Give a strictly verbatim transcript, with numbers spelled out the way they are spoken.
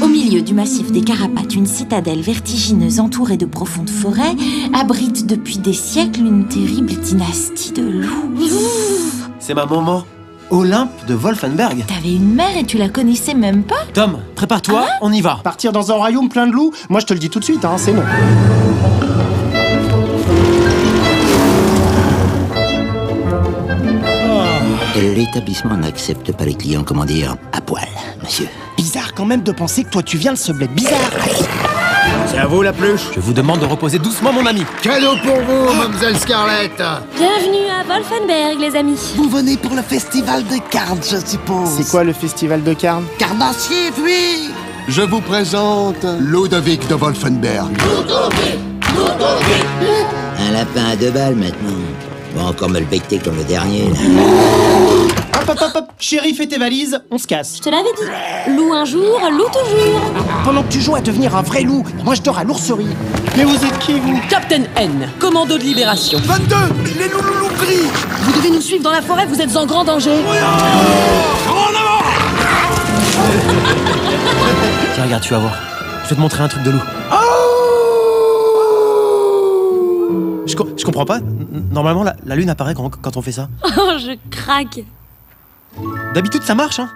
Au milieu du massif des Carapates, une citadelle vertigineuse entourée de profondes forêts abrite depuis des siècles une terrible dynastie de loups. C'est ma maman, Olympe de Wolfenberg. T'avais une mère et tu la connaissais même pas? Tom, prépare-toi, ah on y va. Partir dans un royaume plein de loups? Moi je te le dis tout de suite, hein, c'est non. L'établissement n'accepte pas les clients, comment dire, à poil, monsieur. Bizarre quand même de penser que toi tu viens de ce bled bizarre. C'est à vous la pluche. Je vous demande de reposer doucement, mon ami. Cadeau pour vous, mademoiselle Scarlett. Bienvenue à Wolfenberg, les amis. Vous venez pour le festival de Carne, je suppose. C'est quoi le festival de Carne? Carnassier, oui. Je vous présente Ludovic de Wolfenberg. Ludovic, Ludovic. Un lapin à deux balles maintenant. Bon, encore me le becter comme le dernier, là. Hop, hop, hop, hop. Chérie, fais tes valises, on se casse. Je te l'avais dit. Loup un jour, loup toujours. Pendant que tu joues à devenir un vrai loup, moi je dors à l'ourserie. Mais vous êtes qui, vous? Captain N, commando de libération. vingt-deux, les loups loups loups gris. Vous devez nous suivre dans la forêt, vous êtes en grand danger. Ouais, oh, en avant. Tiens, regarde, tu vas voir. Je vais te montrer un truc de loup. Oh, Je, co je comprends pas. Normalement, la, la lune apparaît quand, quand on fait ça. Oh, je craque. D'habitude, ça marche, hein.